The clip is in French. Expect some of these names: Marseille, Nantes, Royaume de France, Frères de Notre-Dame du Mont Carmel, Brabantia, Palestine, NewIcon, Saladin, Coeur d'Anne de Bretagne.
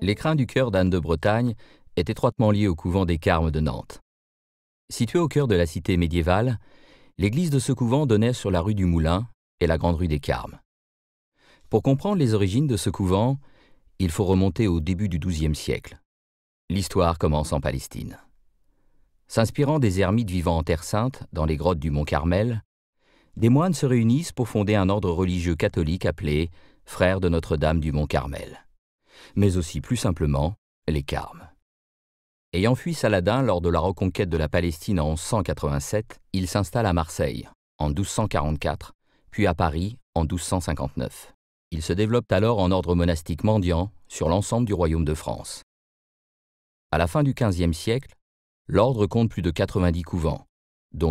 L'écrin du cœur d'Anne de Bretagne est étroitement lié au couvent des Carmes de Nantes. Situé au cœur de la cité médiévale, l'église de ce couvent donnait sur la rue du Moulin et la grande rue des Carmes. Pour comprendre les origines de ce couvent, il faut remonter au début du XIIe siècle. L'histoire commence en Palestine. S'inspirant des ermites vivant en Terre Sainte, dans les grottes du Mont Carmel, des moines se réunissent pour fonder un ordre religieux catholique appelé « Frères de Notre-Dame du Mont Carmel », mais aussi plus simplement les Carmes. Ayant fui Saladin lors de la reconquête de la Palestine en 1187, il s'installe à Marseille en 1244, puis à Paris en 1259. Il se développe alors en ordre monastique mendiant sur l'ensemble du Royaume de France. À la fin du XVe siècle, l'ordre compte plus de 90 couvents, dont